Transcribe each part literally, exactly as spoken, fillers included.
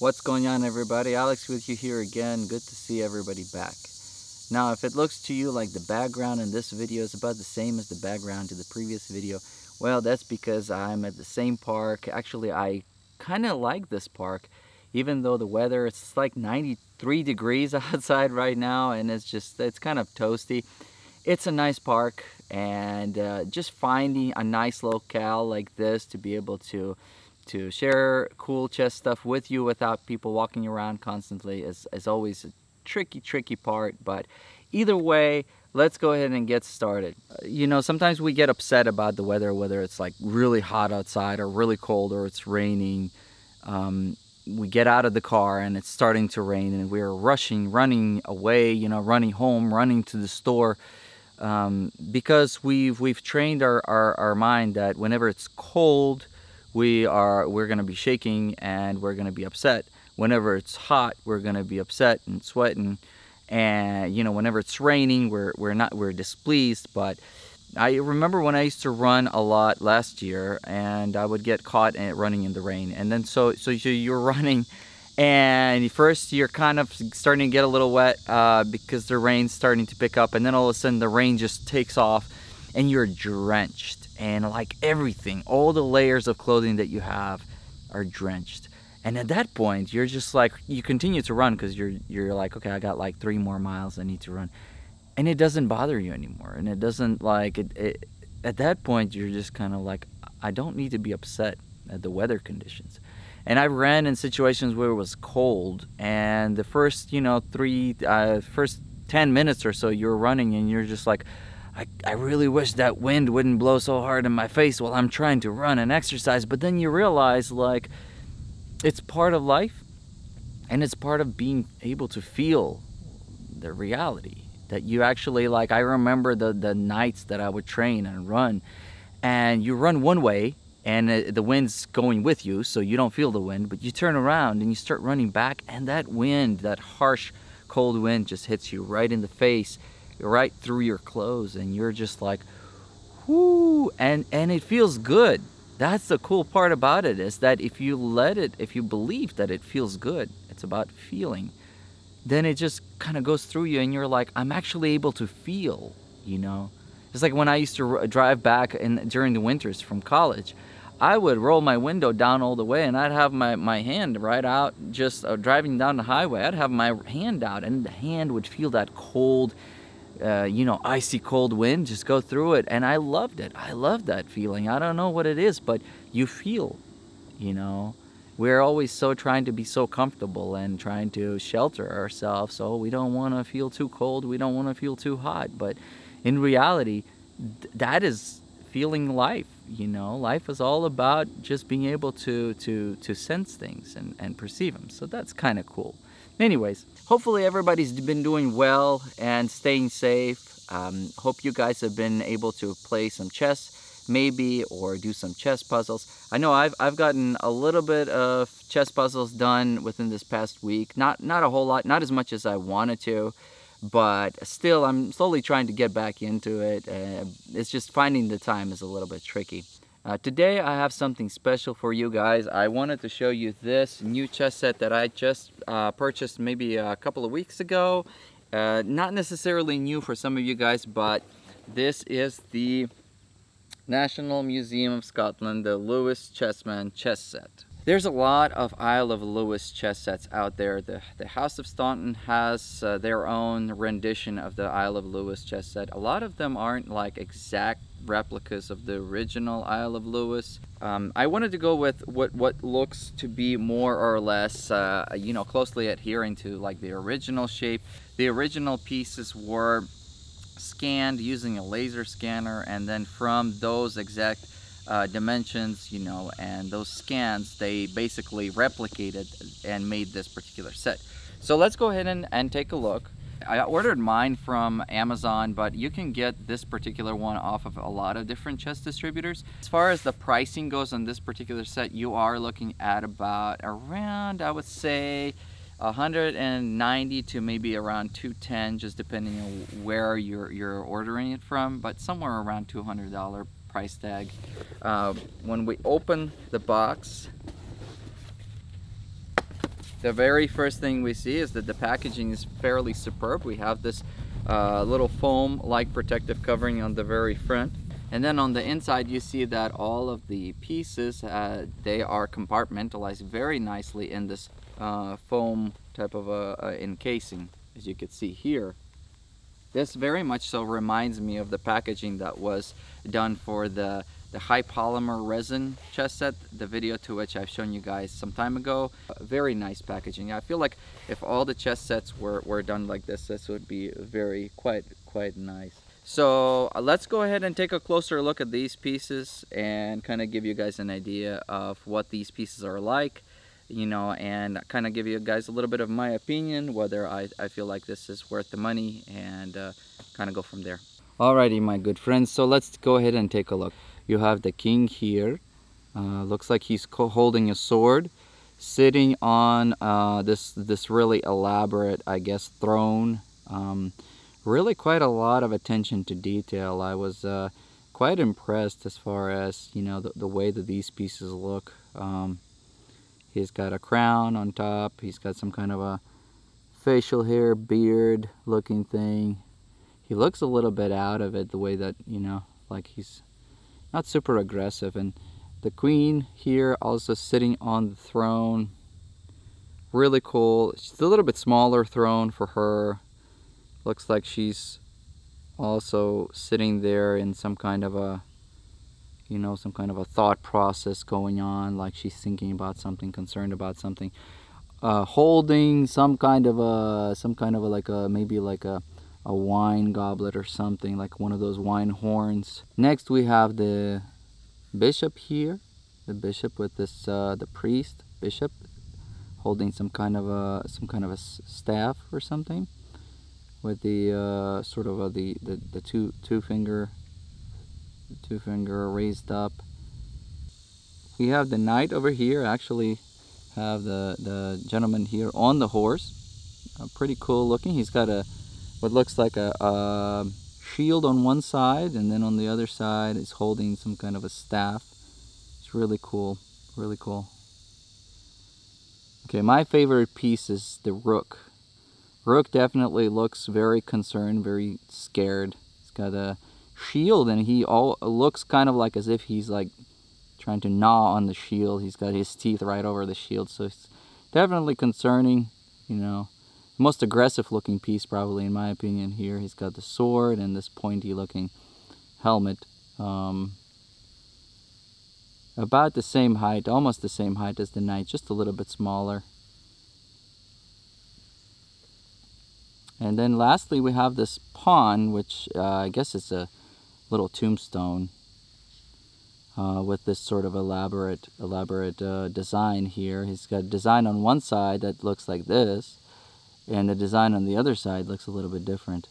What's going on, everybody? Alex with you here again. Good to see everybody back. Now, if it looks to you like the background in this video is about the same as the background to the previous video, well, that's because I'm at the same park. Actually, I kind of like this park, even though the weather, it's like ninety-three degrees outside right now, and it's just, it's kind of toasty. It's a nice park, and uh, just finding a nice locale like this to be able to to share cool chess stuff with you without people walking around constantly is, is always a tricky, tricky part. But either way, let's go ahead and get started. You know, sometimes we get upset about the weather, whether it's like really hot outside or really cold or it's raining. Um, we get out of the car and it's starting to rain and we're rushing, running away, you know, running home, running to the store. Um, because we've, we've trained our, our, our mind that whenever it's cold, We are, we're going to be shaking and we're going to be upset. Whenever it's hot, we're going to be upset and sweating. And, you know, whenever it's raining, we're, we're not, we're displeased. But I remember when I used to run a lot last year and I would get caught running in the rain. And then so, so you're running and first you're kind of starting to get a little wet uh, because the rain's starting to pick up. And then all of a sudden the rain just takes off and you're drenched. And like everything, all the layers of clothing that you have are drenched. And at that point, you're just like, you continue to run because you're you're like, okay, I got like three more miles I need to run. And it doesn't bother you anymore. And it doesn't like, it, it, at that point, you're just kind of like, I don't need to be upset at the weather conditions. And I ran in situations where it was cold. And the first, you know, three, uh, first ten minutes or so, you're running and you're just like, I, I really wish that wind wouldn't blow so hard in my face while I'm trying to run and exercise. But then you realize, like, it's part of life and it's part of being able to feel the reality that you actually, like, I remember the, the nights that I would train and run, and you run one way and it, the wind's going with you, so you don't feel the wind, but you turn around and you start running back, and that wind, that harsh, cold wind just hits you right in the face, right through your clothes, and you're just like, whoo, and and it feels good. That's the cool part about it, is that if you let it, if you believe that it feels good, it's about feeling, then it just kind of goes through you and you're like, I'm actually able to feel, you know. It's like when I used to drive back in during the winters from college, I would roll my window down all the way and I'd have my, my hand right out, just uh, driving down the highway, I'd have my hand out and the hand would feel that cold, Uh, you know, icy cold wind just go through it, and I loved it. I loved that feeling. I don't know what it is, but you feel, you know. We're always so trying to be so comfortable and trying to shelter ourselves, so we don't want to feel too cold, we don't want to feel too hot. But in reality, th that is feeling life, you know. Life is all about just being able to to to sense things and, and perceive them, so that's kind of cool. Anyways, hopefully everybody's been doing well and staying safe. Um, hope you guys have been able to play some chess, maybe, or do some chess puzzles. I know I've, I've gotten a little bit of chess puzzles done within this past week. Not, not a whole lot, not as much as I wanted to, but still I'm slowly trying to get back into it. Uh, it's just finding the time is a little bit tricky. Uh, today I have something special for you guys. I wanted to show you this new chess set that I just uh, purchased maybe a couple of weeks ago. Uh, not necessarily new for some of you guys, but this is the National Museum of Scotland, the Lewis Chessmen chess set. There's a lot of Isle of Lewis chess sets out there. The, the House of Staunton has uh, their own rendition of the Isle of Lewis chess set. A lot of them aren't like exact replicas of the original Isle of Lewis. Um, I wanted to go with what what looks to be more or less, uh, you know, closely adhering to like the original shape. The original pieces were scanned using a laser scanner, and then from those exact uh, dimensions, you know, and those scans, they basically replicated and made this particular set. So let's go ahead and, and take a look. I ordered mine from Amazon, but you can get this particular one off of a lot of different chess distributors. As far as the pricing goes on this particular set, you are looking at about around, I would say, one hundred ninety to maybe around two ten, just depending on where you're, you're ordering it from, but somewhere around two hundred dollar price tag. Uh, when we open the box, The very first thing we see is that the packaging is fairly superb. We have this uh, little foam-like protective covering on the very front. And then on the inside, you see that all of the pieces, uh, they are compartmentalized very nicely in this uh, foam type of a, a encasing, as you can see here. This very much so reminds me of the packaging that was done for the, the high polymer resin chess set, the video to which I've shown you guys some time ago. Very nice packaging. I feel like if all the chess sets were, were done like this, this would be very, quite, quite nice. So uh, let's go ahead and take a closer look at these pieces and kind of give you guys an idea of what these pieces are like, you know, and kind of give you guys a little bit of my opinion, whether I, I feel like this is worth the money, and uh, kind of go from there. Alrighty, my good friends, so let's go ahead and take a look. You have the king here. Uh, looks like he's holding a sword, sitting on uh, this, this really elaborate, I guess, throne. Um, Really quite a lot of attention to detail. I was uh, quite impressed as far as, you know, the, the way that these pieces look. Um, he's got a crown on top. He's got some kind of a facial hair, beard looking thing. He looks a little bit out of it, the way that, you know, like he's not super aggressive. And the queen here also sitting on the throne. Really cool. It's a little bit smaller throne for her. Looks like she's also sitting there in some kind of a, you know, some kind of a thought process going on, like she's thinking about something, concerned about something, uh, holding some kind of a, some kind of a, like a, maybe like a, a wine goblet or something, like one of those wine horns. Next we have the bishop here, the bishop with this, uh, the priest, bishop, holding some kind of a, some kind of a staff or something, with the uh, sort of uh, the, the, the two, two finger two finger raised up. We have the knight over here, actually have the, the gentleman here on the horse. Uh, pretty cool looking. He's got a what looks like a, a shield on one side, and then on the other side is holding some kind of a staff. It's really cool, really cool. Okay, my favorite piece is the rook. Rook definitely looks very concerned, very scared. He's got a shield, and he all looks kind of like as if he's like trying to gnaw on the shield. He's got his teeth right over the shield, so it's definitely concerning, you know. Most aggressive looking piece probably in my opinion here. He's got the sword and this pointy looking helmet. Um, about the same height, almost the same height as the knight, just a little bit smaller. And then lastly, we have this pawn, which uh, I guess is a little tombstone uh, with this sort of elaborate, elaborate uh, design here. He's got a design on one side that looks like this, and the design on the other side looks a little bit different.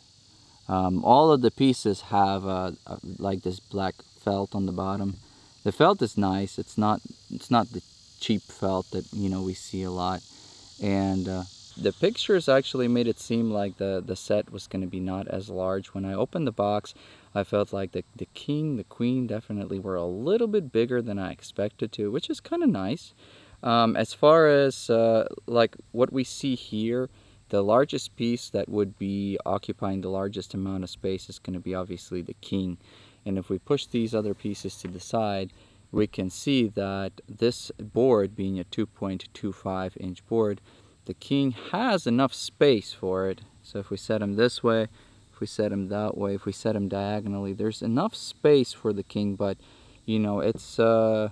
Um, all of the pieces have uh, like this black felt on the bottom. The felt is nice. It's not, it's not the cheap felt that, you know, we see a lot, and. Uh, The pictures actually made it seem like the, the set was going to be not as large. When I opened the box, I felt like the, the king, the queen definitely were a little bit bigger than I expected to, which is kind of nice. Um, as far as uh, like what we see here, the largest piece that would be occupying the largest amount of space is going to be obviously the king. And if we push these other pieces to the side, we can see that this board, being a two point two five inch board, the king has enough space for it. So if we set him this way, if we set him that way, if we set him diagonally, there's enough space for the king, but you know, it's uh,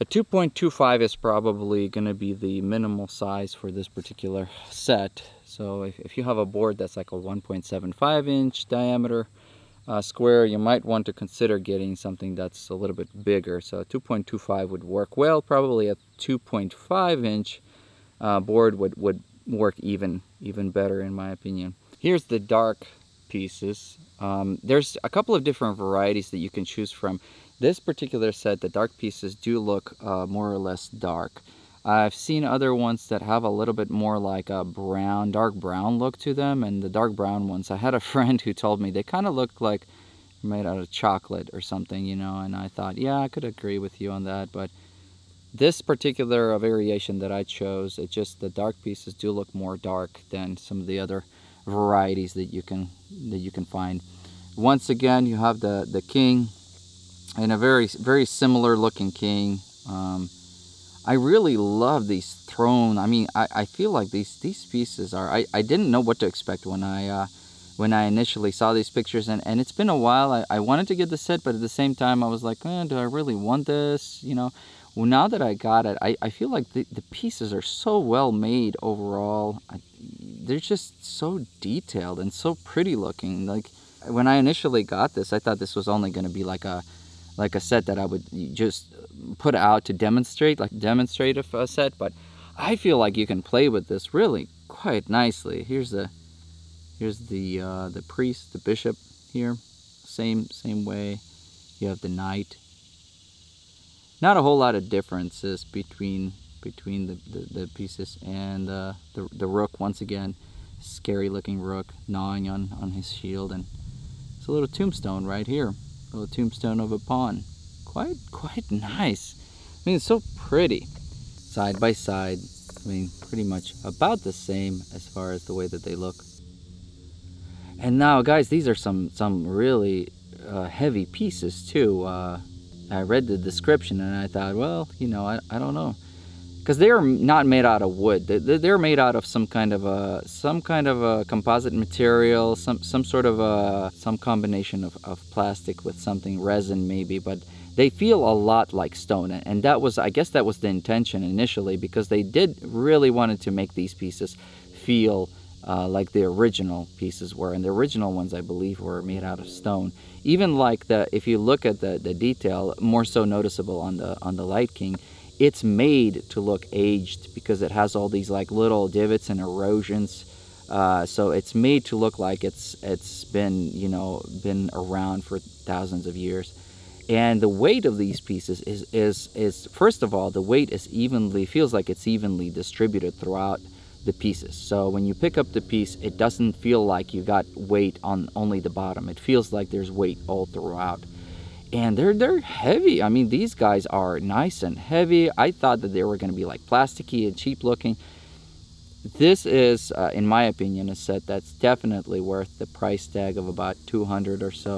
a two point two five is probably gonna be the minimal size for this particular set. So if, if you have a board that's like a one point seven five inch diameter uh, square, you might want to consider getting something that's a little bit bigger. So two point two five would work well. Probably a two point five inch Uh, board would, would work even even better in my opinion. Here's the dark pieces. Um, there's a couple of different varieties that you can choose from. This particular set, the dark pieces do look uh, more or less dark. I've seen other ones that have a little bit more like a brown, dark brown look to them, and the dark brown ones, I had a friend who told me they kind of look like made out of chocolate or something, you know, and I thought, yeah, I could agree with you on that, but This particular variation that I chose, it just the dark pieces do look more dark than some of the other varieties that you can that you can find. Once again, you have the the king, and a very very similar looking king. Um, I really love these thrown. I mean, I, I feel like these these pieces are. I, I didn't know what to expect when I uh, when I initially saw these pictures, and, and it's been a while. I, I wanted to get the set, but at the same time, I was like, eh, do I really want this? You know. Well, now that I got it, I, I feel like the, the pieces are so well made overall. I, they're just so detailed and so pretty looking. Like when I initially got this, I thought this was only going to be like a like a set that I would just put out to demonstrate, like demonstrative uh, set. But I feel like you can play with this really quite nicely. Here's the here's the uh, the priest, the bishop here. Same same way. You have the knight. Not a whole lot of differences between between the, the, the pieces, and uh, the, the rook, once again, scary looking rook gnawing on, on his shield, and it's a little tombstone right here, a little tombstone of a pawn. Quite, quite nice. I mean, it's so pretty. Side by side, I mean, pretty much about the same as far as the way that they look. And now, guys, these are some, some really uh, heavy pieces too. Uh, I read the description and I thought, well, you know, I, I don't know, because they are not made out of wood. They're made out of some kind of a some kind of a composite material, some some sort of a some combination of, of plastic with something, resin maybe. But they feel a lot like stone, and that was, I guess, that was the intention initially, because they did really wanted to make these pieces feel Uh, like the original pieces were, and the original ones, I believe, were made out of stone. Even like the, if you look at the the detail, more so noticeable on the on the Light King, it's made to look aged because it has all these like little divots and erosions. Uh, so it's made to look like it's it's been you know been around for thousands of years. And the weight of these pieces is is is first of all, the weight is evenly feels like it's evenly distributed throughout the pieces. So when you pick up the piece, it doesn't feel like you got weight on only the bottom. It feels like there's weight all throughout, and they're they're heavy. I mean, these guys are nice and heavy. I thought that they were going to be like plasticky and cheap looking. This is, uh, in my opinion, a set that's definitely worth the price tag of about two hundred or so,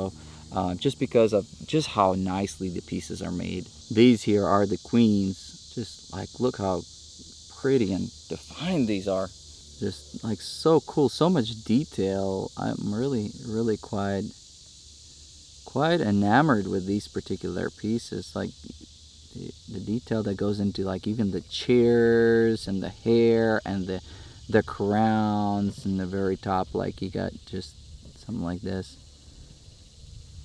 uh, just because of just how nicely the pieces are made. These here are the queens. Just like, look how pretty and defined these are. Just like so cool, so much detail. I'm really really quite quite enamored with these particular pieces, like the, the detail that goes into like even the chairs and the hair and the the crowns and the very top. Like you got just something like this,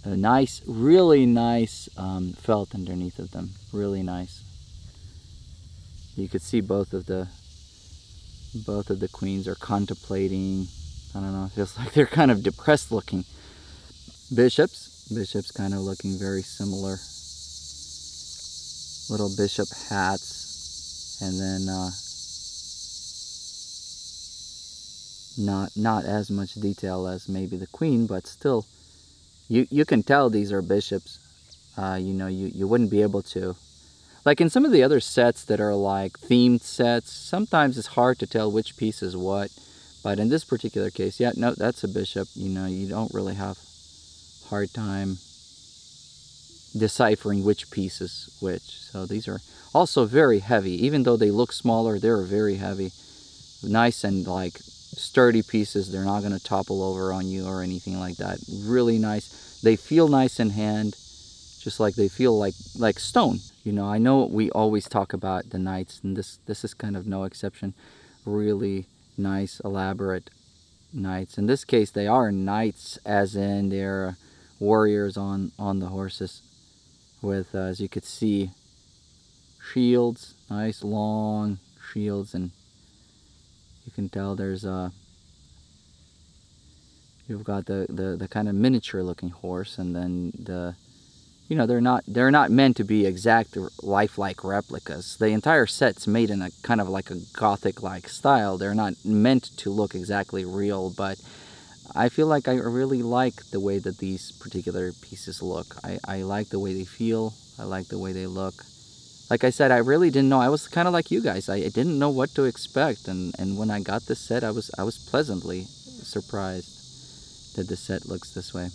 a nice really nice um, felt underneath of them, really nice. You could see both of the both of the queens are contemplating. I don't know, it feels like they're kind of depressed looking. Bishops, bishops kind of looking very similar. Little bishop hats, and then uh, not not as much detail as maybe the queen, but still, you you can tell these are bishops. Uh, you know, you you wouldn't be able to. Like in some of the other sets that are like themed sets, sometimes it's hard to tell which piece is what. But in this particular case, yeah, no, that's a bishop. You know, you don't really have a hard time deciphering which piece is which. So these are also very heavy. Even though they look smaller, they're very heavy. Nice and like sturdy pieces. They're not going to topple over on you or anything like that. Really nice. They feel nice in hand. Just like they feel like like stone. You know, I know we always talk about the knights, and this this is kind of no exception. Really nice, elaborate knights. In this case, they are knights, as in they're warriors on on the horses, with uh, as you could see, shields, nice long shields, and you can tell there's a. You've got the the the kind of miniature looking horse, and then the. You know, they're not they're not meant to be exact lifelike replicas. The entire set's made in a kind of like a Gothic-like style. They're not meant to look exactly real, but I feel like I really like the way that these particular pieces look. I, I like the way they feel. I like the way they look. like I said, I really didn't know. I was kind of like you guys. I, I didn't know what to expect, and, and when I got this set, I was I was pleasantly surprised that the set looks this way.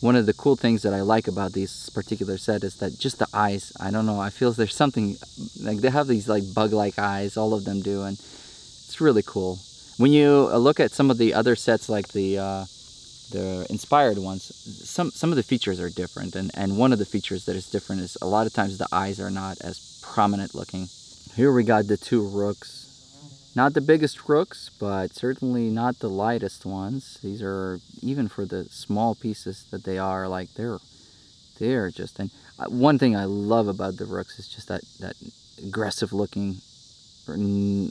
One of the cool things that I like about these particular set is that just the eyes, I don't know, I feel there's something, like they have these like bug-like eyes, all of them do, and it's really cool. When you look at some of the other sets, like the uh, the inspired ones, some some of the features are different, and, and one of the features that is different is a lot of times the eyes are not as prominent looking. Here we got the two rooks. Not the biggest rooks, but certainly not the lightest ones. These are, even for the small pieces that they are, like they're, they're just, and one thing I love about the rooks is just that, that aggressive looking,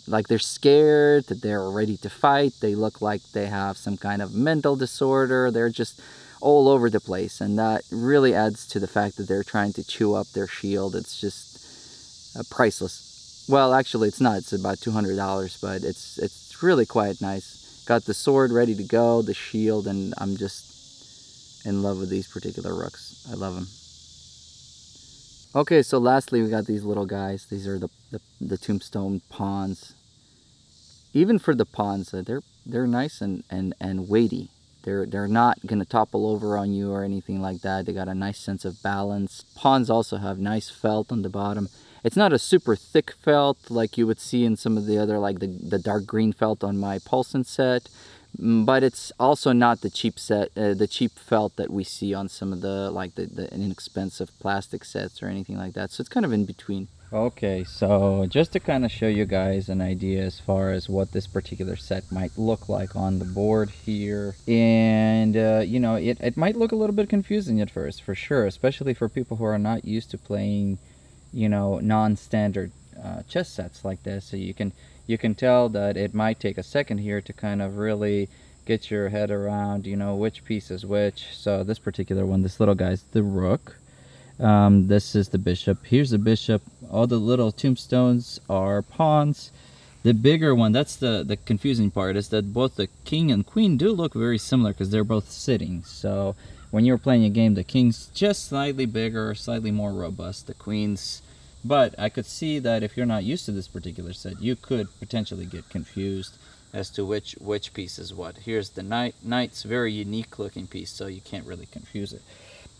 like they're scared, that they're ready to fight. They look like they have some kind of mental disorder. They're just all over the place. And that really adds to the fact that they're trying to chew up their shield. It's just uh, priceless. Well, actually, it's not. It's about two hundred dollars, but it's it's really quite nice. Got the sword ready to go, the shield, and I'm just in love with these particular rooks. I love them. Okay, so lastly, we got these little guys. These are the, the, the tombstone pawns. Even for the pawns, they're they're nice and, and, and weighty. They're, they're not going to topple over on you or anything like that. They got a nice sense of balance. Pawns also have nice felt on the bottom. It's not a super thick felt like you would see in some of the other, like the, the dark green felt on my Poulsen set, but it's also not the cheap set, uh, the cheap felt that we see on some of the, like the, the inexpensive plastic sets or anything like that. So it's kind of in between. Okay, so just to kind of show you guys an idea as far as what this particular set might look like on the board here. And, uh, you know, it, it might look a little bit confusing at first, for sure, especially for people who are not used to playing, you know, non-standard uh, chess sets like this. So you can you can tell that it might take a second here to kind of really get your head around, you know, which piece is which. So this particular one, this little guy's the rook. Um, this is the bishop. Here's the bishop. All the little tombstones are pawns. The bigger one, that's the the confusing part, is that both the king and queen do look very similar because they're both sitting. So when you're playing a game, the king's just slightly bigger, slightly more robust, the queen's. But I could see that if you're not used to this particular set, you could potentially get confused as to which which piece is what. Here's the knight. Knight's very unique looking piece, so you can't really confuse it.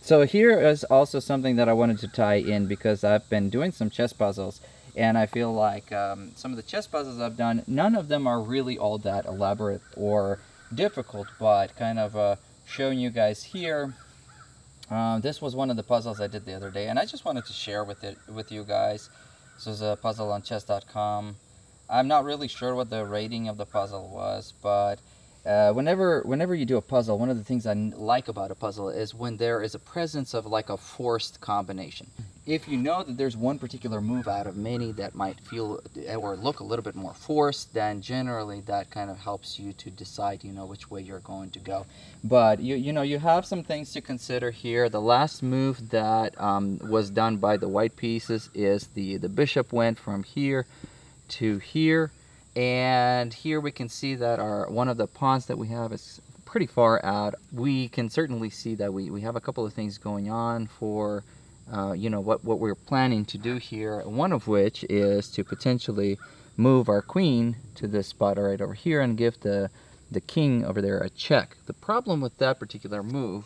So here is also something that I wanted to tie in because I've been doing some chess puzzles, and I feel like um, some of the chess puzzles I've done, none of them are really all that elaborate or difficult, but kind of a... showing you guys here. Uh, this was one of the puzzles I did the other day, and I just wanted to share with it with you guys. This was a puzzle on chess dot com. I'm not really sure what the rating of the puzzle was, but uh, whenever whenever you do a puzzle, one of the things I like about a puzzle is when there is a presence of like a forced combination. If you know that there's one particular move out of many that might feel or look a little bit more forced, then generally that kind of helps you to decide, you know, which way you're going to go. But, you, you know, you have some things to consider here. The last move that um, was done by the white pieces is the, the bishop went from here to here. And here we can see that our one of the pawns that we have is pretty far out. We can certainly see that we, we have a couple of things going on for... Uh, you know, what, what we're planning to do here, one of which is to potentially move our queen to this spot right over here and give the, the king over there a check. The problem with that particular move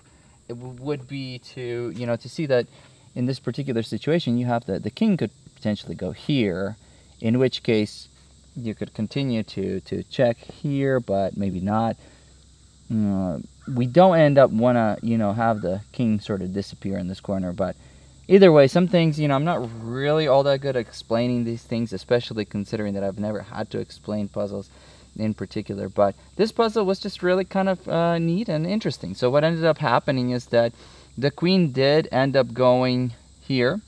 it would be to, you know, to see that in this particular situation, you have the, the king could potentially go here, in which case you could continue to, to check here, but maybe not. Uh, we don't end up wanna, you know, have the king sort of disappear in this corner, but either way, some things, you know, I'm not really all that good at explaining these things, especially considering that I've never had to explain puzzles in particular. But this puzzle was just really kind of uh, neat and interesting. So what ended up happening is that the queen did end up going here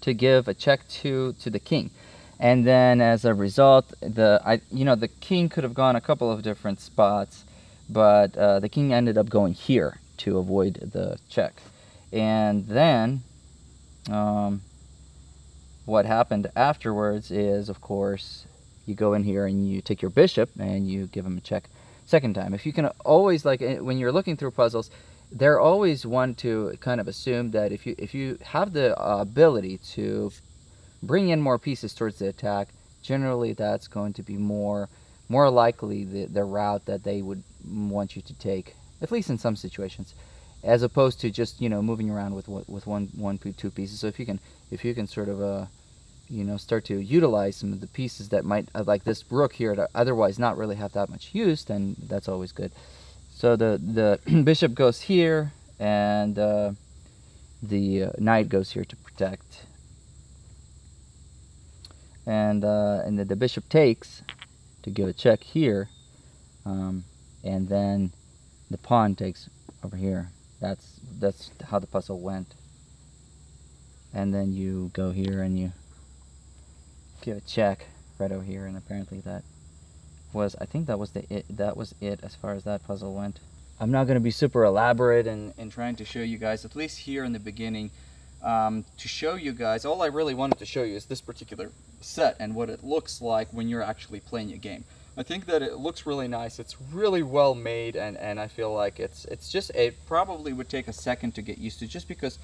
to give a check to, to the king. And then as a result, the I, you know, the king could have gone a couple of different spots, but uh, the king ended up going here to avoid the check. And then... Um, what happened afterwards is, of course, you go in here and you take your bishop and you give him a check second time. If you can always, like, when you're looking through puzzles, they're always one to kind of assume that if you if you have the uh, ability to bring in more pieces towards the attack, generally that's going to be more more likely the, the route that they would want you to take, at least in some situations, as opposed to just, you know, moving around with with one one two pieces. So if you can if you can sort of uh you know, start to utilize some of the pieces that might, like this rook here, to otherwise not really have that much use, then that's always good. So the the bishop goes here, and uh, the uh, knight goes here to protect, and uh, and then the bishop takes to give a check here, um, and then the pawn takes over here. That's that's how the puzzle went. And then you go here and you give a check right over here, and apparently that was, I think that was the it that was it as far as that puzzle went. I'm not going to be super elaborate and and trying to show you guys, at least here in the beginning, um, to show you guys, all I really wanted to show you is this particular set and what it looks like when you're actually playing a game. I think that it looks really nice. It's really well made, and and I feel like it's it's just, it probably would take a second to get used to, just because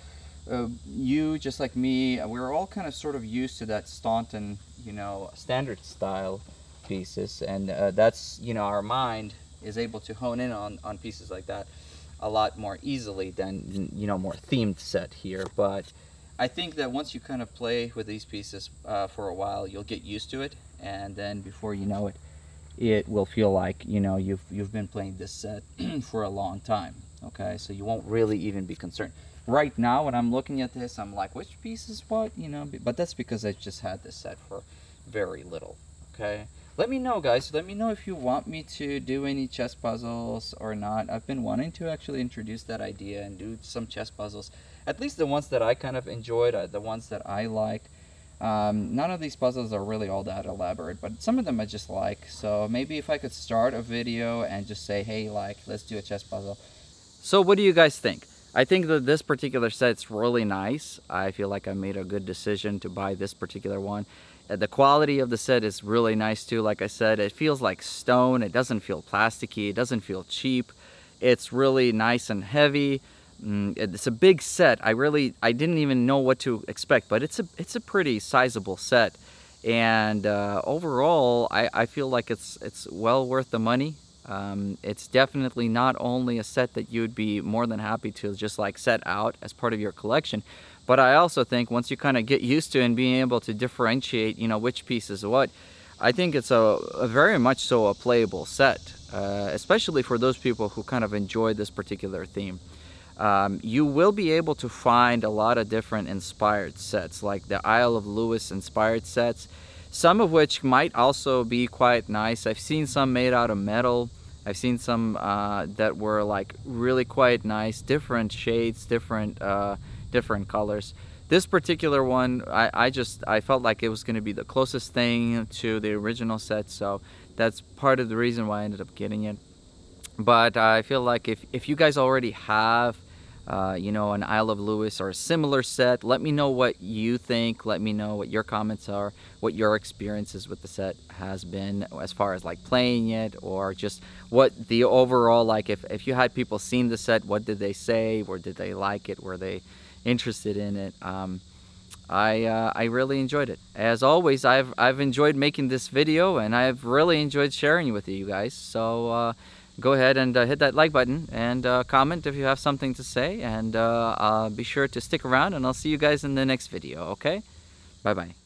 Uh, you, just like me, we're all kind of sort of used to that Staunton, you know, standard style pieces, and uh, that's, you know, our mind is able to hone in on, on pieces like that a lot more easily than, you know, more themed set here. But I think that once you kind of play with these pieces uh, for a while, you'll get used to it, and then before you know it, it will feel like, you know, you've, you've been playing this set for a long time, okay? So you won't really even be concerned. Right now, when I'm looking at this, I'm like, which piece is what, you know? But that's because I just had this set for very little, okay? Let me know, guys. Let me know if you want me to do any chess puzzles or not. I've been wanting to actually introduce that idea and do some chess puzzles, at least the ones that I kind of enjoyed, the ones that I liked. Um, none of these puzzles are really all that elaborate, but some of them I just like. So maybe if I could start a video and just say, hey, like, let's do a chess puzzle. So what do you guys think? I think that this particular set's really nice. I feel like I made a good decision to buy this particular one. The quality of the set is really nice too. Like I said, it feels like stone. It doesn't feel plasticky. It doesn't feel cheap. It's really nice and heavy. It's a big set. I really, I didn't even know what to expect, but it's a, it's a pretty sizable set. And uh, overall, I, I feel like it's, it's well worth the money. Um, it's definitely not only a set that you'd be more than happy to just like set out as part of your collection, but I also think once you kind of get used to and being able to differentiate, you know, which piece is what, I think it's a, a very much so a playable set, uh, especially for those people who kind of enjoy this particular theme. Um, you will be able to find a lot of different inspired sets, like the Isle of Lewis inspired sets, some of which might also be quite nice. I've seen some made out of metal. I've seen some uh, that were like really quite nice, different shades, different uh, different colors. This particular one, I, I just, I felt like it was gonna be the closest thing to the original set, so that's part of the reason why I ended up getting it. But I feel like if, if you guys already have Uh, you know, an Isle of Lewis or a similar set, let me know what you think. Let me know what your comments are, what your experiences with the set has been as far as like playing it, or just what the overall, like if, if you had people seen the set, what did they say, or did they like it, were they interested in it? Um, I, uh, I really enjoyed it. As always, I've, I've enjoyed making this video, and I've really enjoyed sharing with you guys. So, uh, go ahead and uh, hit that like button, and uh, comment if you have something to say, and uh, uh, be sure to stick around, and I'll see you guys in the next video, okay? Bye-bye.